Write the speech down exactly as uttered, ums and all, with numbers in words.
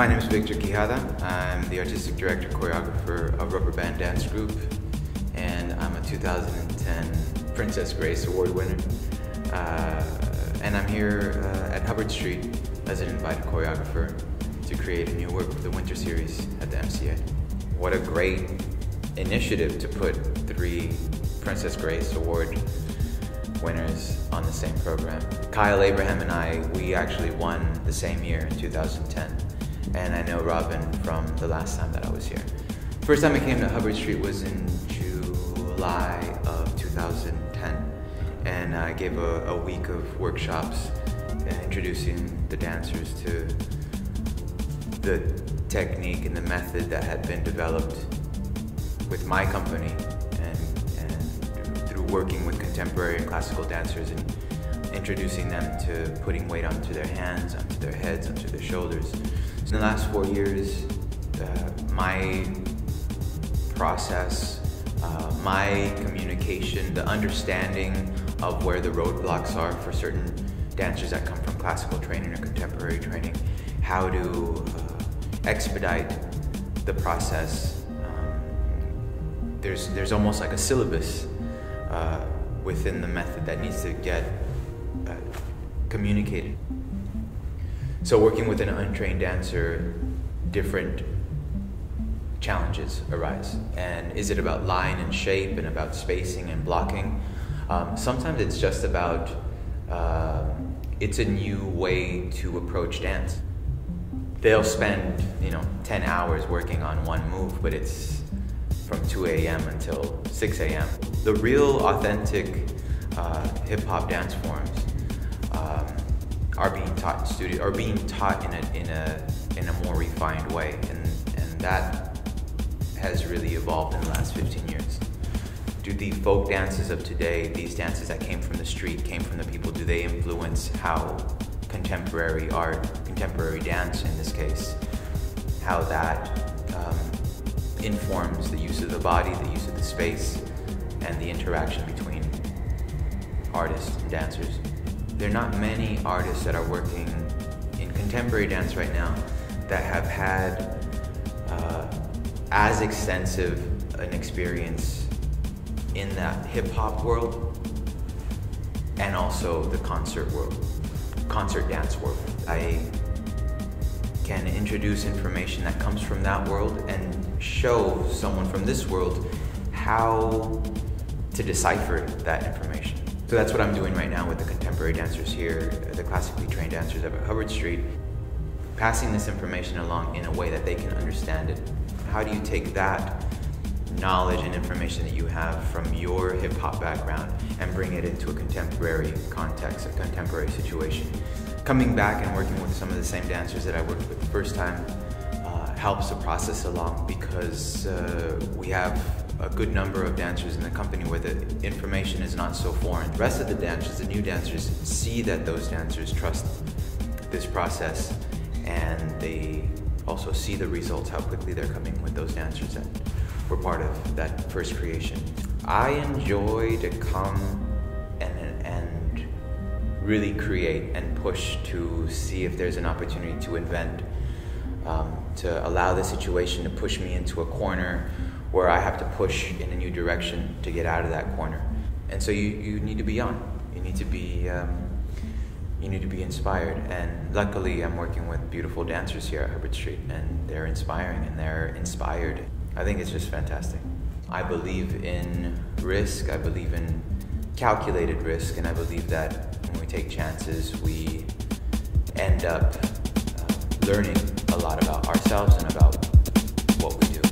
My name is Victor Quijada. I'm the Artistic Director Choreographer of RUBBERBANDance Group, and I'm a two thousand ten Princess Grace Award winner. Uh, and I'm here uh, at Hubbard Street as an invited choreographer to create a new work for the Winter Series at the M C A. What a great initiative to put three Princess Grace Award winners on the same program. Kyle Abraham and I, we actually won the same year in two thousand ten. And I know Robin from the last time that I was here. First time I came to Hubbard Street was in July of two thousand ten. And I gave a, a week of workshops introducing the dancers to the technique and the method that had been developed with my company and, and through working with contemporary and classical dancers and introducing them to putting weight onto their hands, onto their heads, onto their shoulders. In the last four years, uh, my process, uh, my communication, the understanding of where the roadblocks are for certain dancers that come from classical training or contemporary training, how to uh, expedite the process. Um, there's, there's almost like a syllabus uh, within the method that needs to get uh, communicated. So working with an untrained dancer, different challenges arise. And is it about line and shape and about spacing and blocking? Um, sometimes it's just about, uh, it's a new way to approach dance. They'll spend, you know, ten hours working on one move, but it's from two A M until six A M The real authentic uh, hip hop dance forms um, are being taught in studio, are being taught in a, in a, in a more refined way. And, and that has really evolved in the last fifteen years. Do the folk dances of today, these dances that came from the street, came from the people, do they influence how contemporary art, contemporary dance in this case, how that um, informs the use of the body, the use of the space, and the interaction between artists and dancers? There are not many artists that are working in contemporary dance right now that have had uh, as extensive an experience in that hip-hop world and also the concert world, concert dance world. I can introduce information that comes from that world and show someone from this world how to decipher that information. So that's what I'm doing right now with the contemporary dancers here, the classically trained dancers up at Hubbard Street, passing this information along in a way that they can understand it. How do you take that knowledge and information that you have from your hip hop background and bring it into a contemporary context, a contemporary situation? Coming back and working with some of the same dancers that I worked with the first time uh, helps the process along because uh, we have a good number of dancers in the company where the information is not so foreign. The rest of the dancers, the new dancers, see that those dancers trust this process and they also see the results, how quickly they're coming with those dancers that were part of that first creation. I enjoy to come and, and really create and push to see if there's an opportunity to invent, um, to allow the situation to push me into a corner where I have to push in a new direction to get out of that corner. And so you, you need to be on. You need to be, um, you need to be inspired. And luckily I'm working with beautiful dancers here at Hubbard Street and they're inspiring and they're inspired. I think it's just fantastic. I believe in risk, I believe in calculated risk, and I believe that when we take chances, we end up uh, learning a lot about ourselves and about what we do.